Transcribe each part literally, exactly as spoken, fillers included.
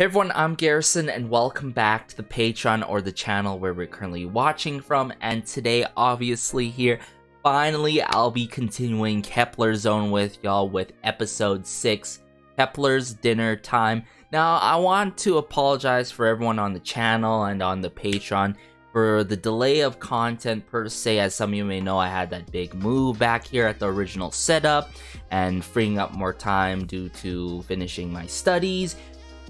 Hey everyone, I'm Garrison and welcome back to the Patreon or the channel where we're currently watching from, and today obviously here finally I'll be continuing Kep one er Zone with y'all with episode six, Kep one er's Dinner Time. Now I want to apologize for everyone on the channel and on the Patreon for the delay of content per se. As some of you may know, I had that big move back here at the original setup and freeing up more time due to finishing my studies.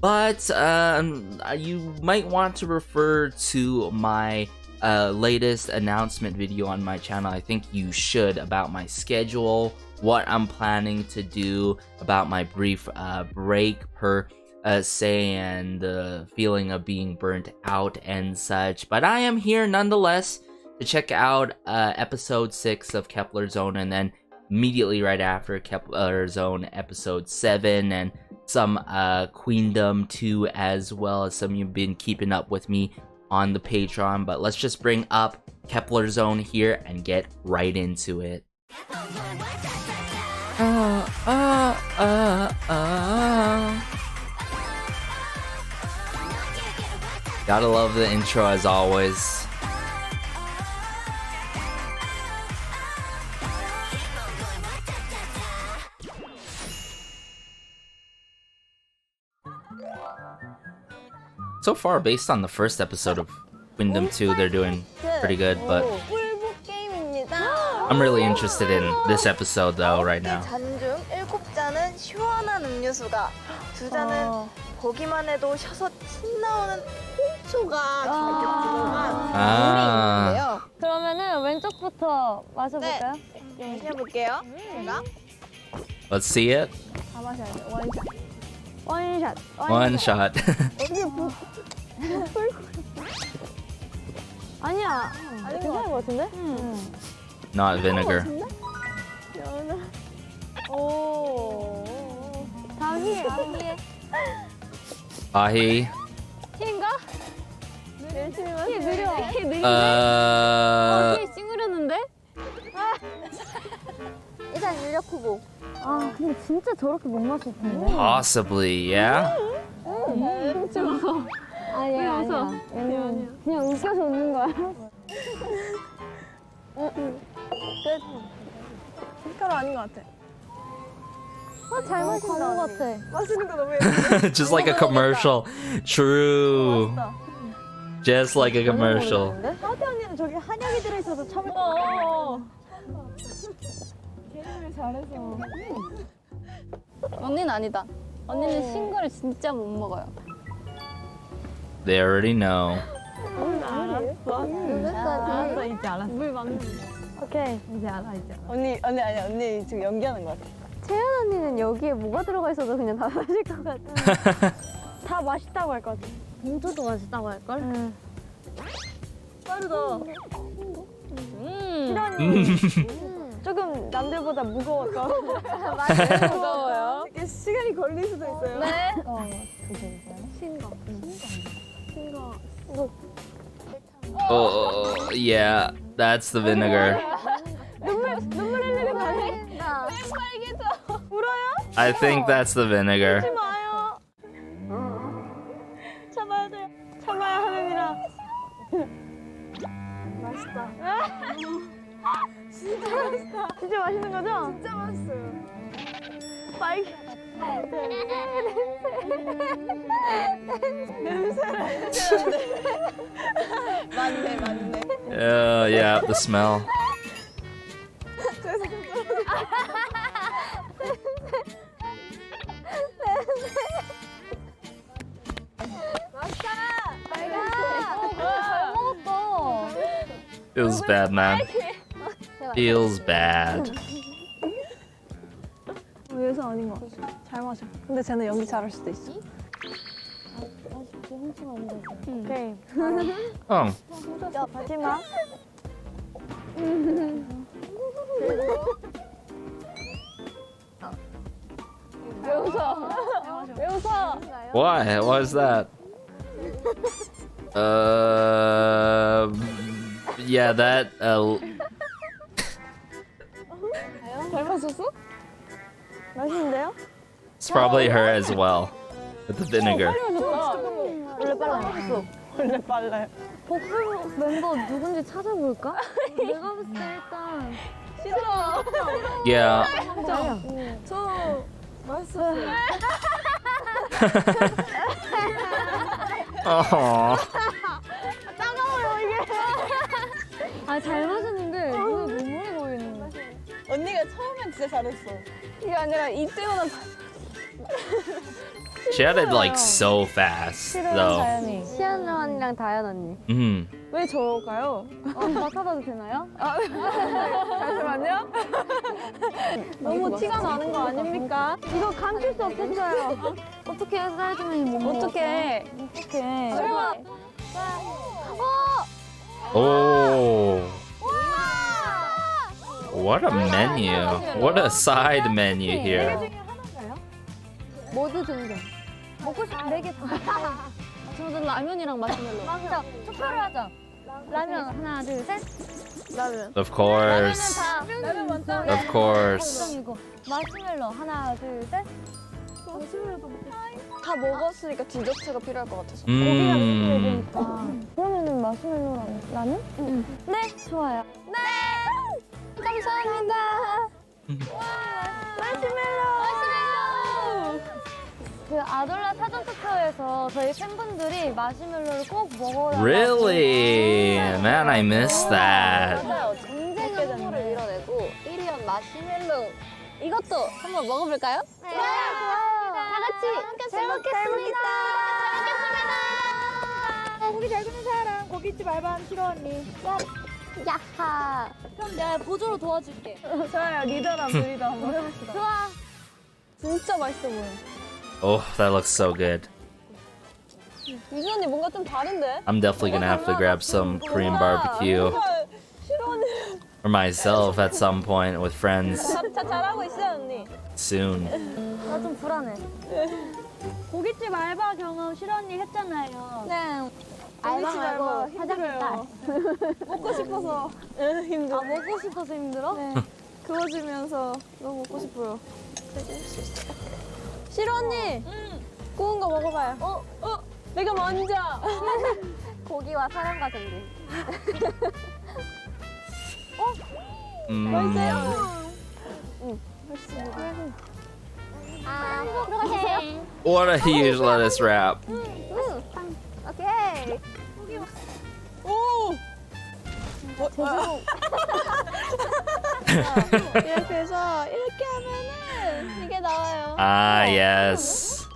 But um, you might want to refer to my uh, latest announcement video on my channel. I think you should, about my schedule, what I'm planning to do, about my brief uh, break per uh, se, and the feeling of being burnt out and such. But I am here nonetheless to check out uh, episode six of Kep one er Zone, and then immediately right after Kep one er Zone episode seven, and some uh, Queendom two, as well as some of you have been keeping up with me on the Patreon. But let's just bring up Kep one er Zone here and get right into it. Uh, uh, uh, uh. Gotta love the intro as always. So far, based on the first episode of Queendom two, they're doing pretty good, but I'm really interested in this episode though right now. Ah. Let's see it. One shot. One, one shot. shot. Not vinegar. Oh. Ahi. Uh. Possibly, yeah? Just like a commercial. True. Just like a commercial. They already know. Okay. 조금 남들보다 무거워서 많이 무거워요. 이게 시간이 걸릴 수도 있어요. 네. 어, 신거. 신거. 신거. Oh, yeah. That's the vinegar. 눈물 눈물 흘리는 거 아니야? 빨개져. 울어요? I think that's the vinegar. 참아요. 참아야 돼. 참아야 하느니라. 맛있다. 진짜 맛있다. 진짜 맛있는 거죠? 진짜 맛있어요. 빨개. 맞네, 맞네. Uh, yeah, the smell. It was bad, man. Feels bad. Oh. Why? Why is that? Uh. Yeah, that. Uh, It's probably her as well, with the vinegar. 빨라요. 어, 원래 빨라요. 복수 멤버 누군지 찾아볼까? 내가 봤을 때 일단 싫어. Yeah. 저 맛있었어요. 어허. 따가워요 이게. 아, 잘 마셨는데 오늘 눈물이 고이는. 언니가 처음엔 진짜 잘했어. 이게 아니라 이때보다. She had it like so fast, though. 시연 언니랑 다현 언니. 음. 왜 저럴까요? 맡아봐도 되나요? 잠시만요. 너무 티가 나는 거 아닙니까? 이거 감출 수 없겠어요. 어떻게 해서 해주면 못 먹어? 어떻게? 어떻게? 설마. 오. What a menu. What a side menu here. 모두 등등. 먹고 싶은 네 개 다. 저는 라면이랑 마시멜로. 맞아. 투표를 하자. 라면 하나, 둘, 셋. 라면. Of course. 라면 먼저. Of course. 마시멜로 하나, 둘, 셋. 마시멜로도 다 먹었으니까 디저트가 필요할 것 같아서. 고기가 필요하니까. 그러면은 마시멜로랑 라면? 응. 네, 좋아요. 네. 감사합니다. 와, 마시멜로. 그 아돌라 사전 투표에서 저희 팬분들이 마시멜로를 꼭 먹어라. Really? Man, I miss that. 맞아요. 전쟁의 홍보를 밀어내고 일 위한 마시멜로. 이것도 한번 먹어볼까요? 네. 네. 다 같이 잘 먹겠습니다. 잘 먹겠습니다. 고기 잘 구는 사람, 고깃집 알바하는 키로 언니. 야하. 그럼 내가 보조로 도와줄게. 좋아요. 리더랑 리더 한번 해봅시다. 좋아. 진짜 맛있어 보여. Oh, that looks so good. I'm definitely gonna have to grab some Korean barbecue for myself at some point with friends. Soon. 알바 말고 힘들어요. 먹고 싶어서 힘들어. 먹고 싶어서 힘들어? 네. 그러지면서 너무 먹고 싶어요. 시로 언니, 응. 구운 거 먹어봐요. 어, 어, 내가 먼저. 고기와 사랑과 전쟁. 어, 음. 맛있어요. 응, 맛있어요. 아, 들어가세요. What a huge lettuce wrap. 응, 응. 오케이. 고기 먹. 오. 죄송. 그래서 이렇게 하면은 이게 나와요. 아, yes.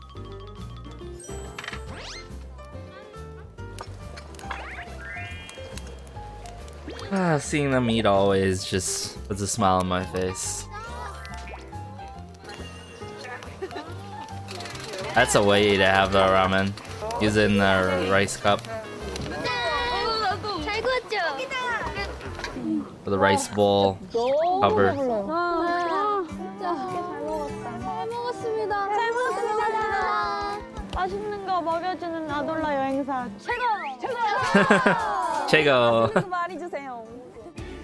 Ah, seeing them eat always just puts a smile on my face. That's a way to have the ramen. Use it in the rice cup. For the rice bowl cover. 아, 진짜 잘 먹었다. 잘 먹었습니다. 잘 먹었습니다. 맛있는 거 먹여주는 아돌라 여행사 최고! 최고! 최고! 많이 주세요.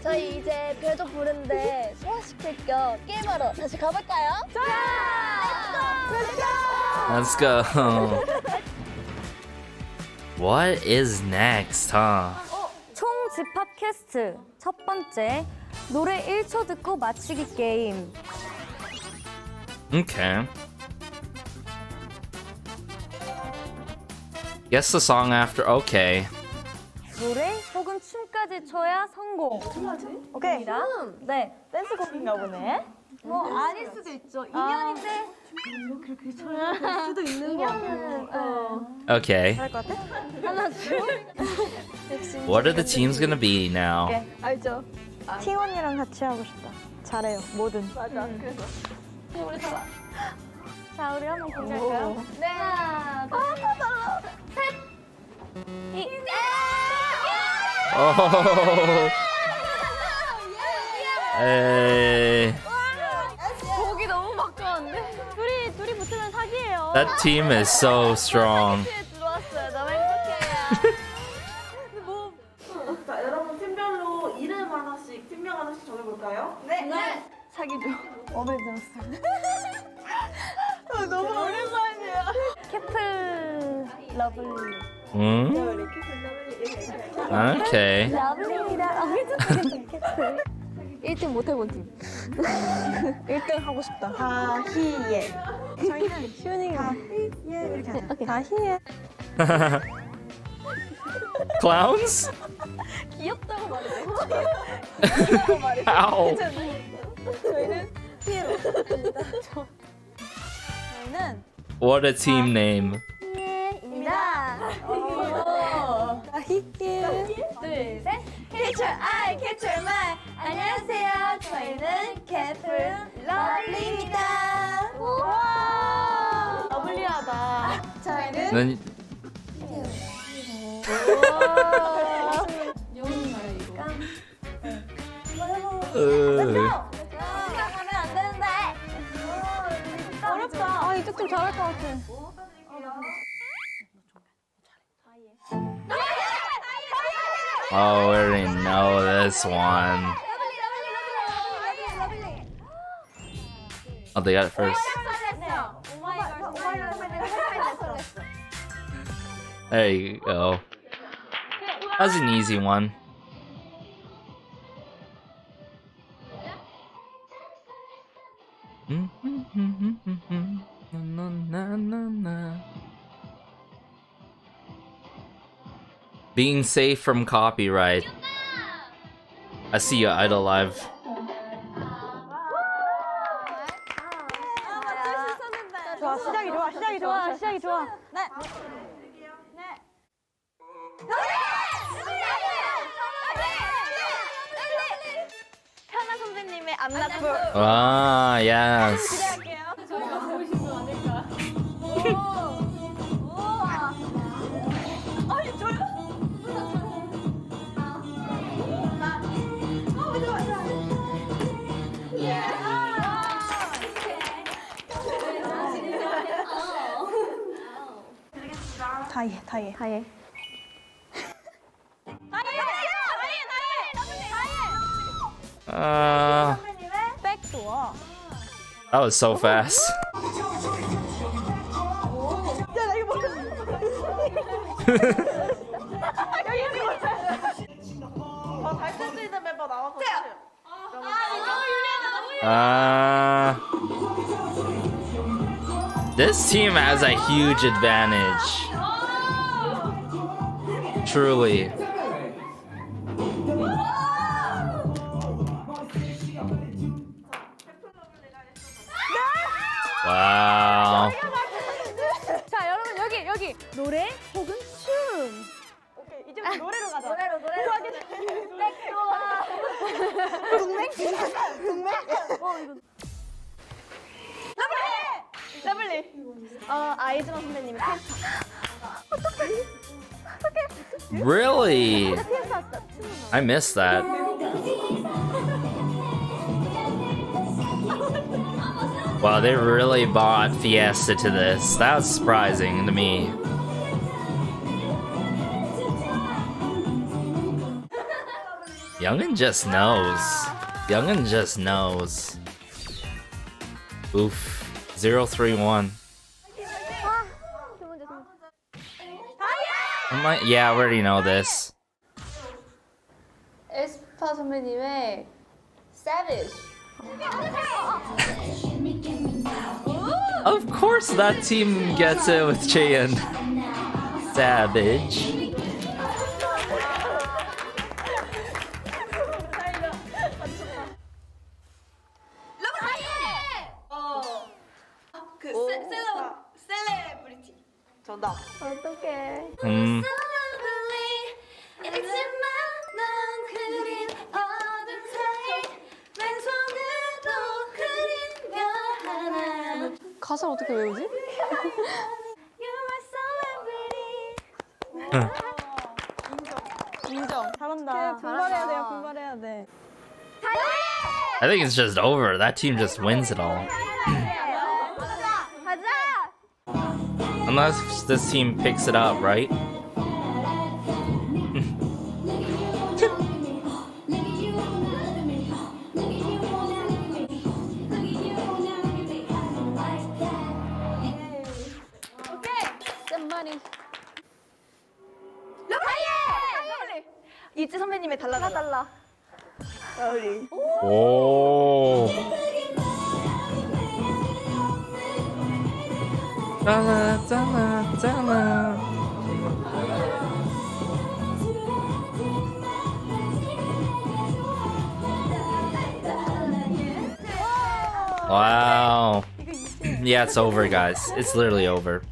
저희 이제 배도 부른데 소화시킬 겸 게임하러 다시 가볼까요? 좋아! Let's go! Let's go! What is next, huh? 집합 퀘스트 첫 번째 노래 일 초 듣고 맞히기 게임. Okay. Guess the song after okay. 노래 혹은 춤까지 춰야 성공. 오케이. 네. 댄스 곡인가 보네. 뭐 아닐 수도 있죠. 인연인데. 이렇게 이렇게 쳐야 될 수도 있는 거 같고. Okay. 할 것 같아? 하나 둘. What are the teams gonna be now? Okay. 알죠. 팀 언니랑 같이 하고 싶다. 잘해요. 뭐든. 맞아. 그래서. 우리 다. 자, 우리 한번 공개할까요? 네. 하나, 둘, 셋. 이. 오. 에이. 고기 너무 막가운데. 둘이 둘이 붙으면 사기예요. That team is so strong. 사기죠. 어메이징스타. 너무 오랜만이에요. 캐플 러블리. Hmm? Okay. 일 등 못해본 팀. 일 등 하고 싶다. 다희예. 저희는 휴닝이가 다희예 이렇게 하자. 다희예. Clowns? 귀엽다고 말해. 귀엽다고 말해. 아우. 저희는 피에로. 저희는 What a team name. 오. 다희예. 둘, 셋. Catch your eye, catch your mind. 안녕하세요. 저희는 Kep1er 러블리입니다. 와, 러블리하다. 저희는 영웅이 말해 이거. 됐어. 생각하면 안 되는데. 어렵다. 아, 이쪽 좀 잘할 것 같아. Oh, we already know this one. Oh, they got it first. There you go. That was an easy one. Being safe from copyright. I see you idol live. Ah, yes. 다이해, 다이해. 다이해. Uh, that was so fast. uh, this team has a huge advantage. Truly. Wow. 자, 여러분 여기 여기 노래 혹은 춤. 오케이, 이제 노래로 가자. 노래로 노래로. 동맹? 동맹? 어, 이거. 러블리! 러블리. 어, 아이즈만 선배님. 어떡해? Really? I missed that. Wow, they really bought Fiesta to this. That was surprising to me. Youngin just knows. Youngin just knows. Oof. zero three one. Like, yeah, I already know this. 에스파 선배님의 Savage. Of course that team gets it with Cheyenne. Savage. 어떡해. 음. 가사를 어떻게 외우지? 응. 인정. 잘한다. 분발해야 돼요. 분발해야 돼. I think it's just over. That team just wins it all. Unless this team picks it up, right? Okay, some money. 있지 선배님의 달라 달라. 달라. 가을이. 오. 짜나 짜나 짜나. Wow. Yeah, it's over, guys. It's literally over.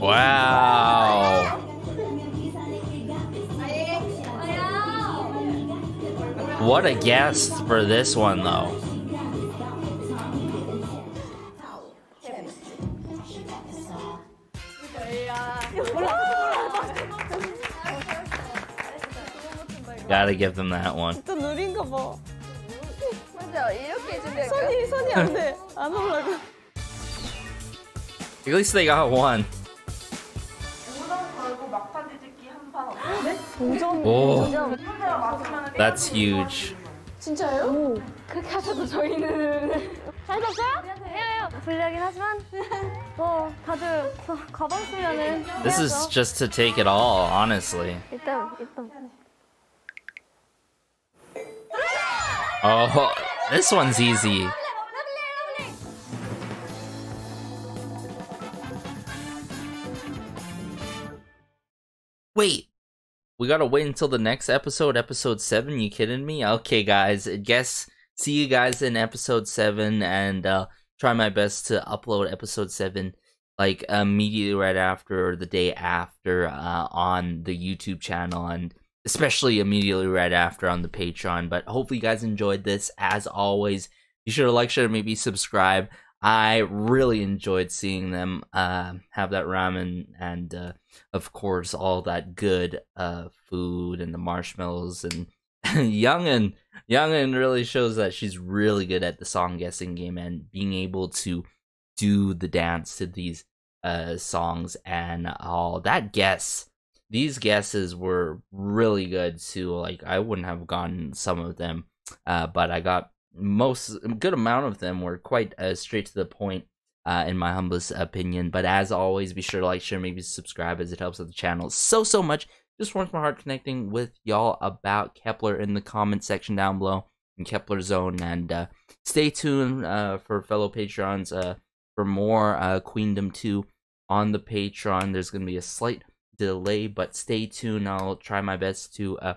Wow. What a guess for this one, though. Gotta give them that one. 진짜 느린가 봐. 맞아, 이렇게 해주면 손이 손이 안 돼. 안 올라가. At least they got one. Oh, that's huge. 진짜요? 그렇게 하셔도 저희는 잘 됐어요? 해요. 불리하긴 하지만 뭐 다들 가방 쓰면은. This is just to take it all, honestly. 일단 일단. Oh, this one's easy. Wait, we gotta wait until the next episode, episode seven? You kidding me? Okay, guys, I guess see you guys in episode seven, and uh, try my best to upload episode seven like immediately right after or the day after uh, on the YouTube channel, and especially immediately right after on the Patreon. But hopefully you guys enjoyed this. As always, be sure to like, share, maybe subscribe. I really enjoyed seeing them uh, have that ramen and, uh, of course, all that good uh, food and the marshmallows. And Youngin, Youngin really shows that she's really good at the song guessing game and being able to do the dance to these uh, songs and all that guess. These guesses were really good too. Like, I wouldn't have gotten some of them, uh, but I got most good amount of them were quite uh, straight to the point, uh, in my humblest opinion. But as always, be sure to like, share, maybe subscribe, as it helps out the channel so so much. Just warms my heart connecting with y'all about Kep one er in the comment section down below in Kep one er Zone, and uh, stay tuned uh, for fellow Patrons uh, for more uh, Queendom two on the Patreon. There's gonna be a slight delay, but stay tuned. I'll try my best to uh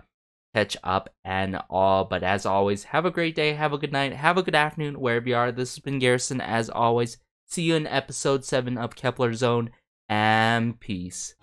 catch up and all. But as always, have a great day, have a good night, have a good afternoon, wherever you are. This has been Garrison. As always, see you in episode seven of Kep one er Zone, and peace.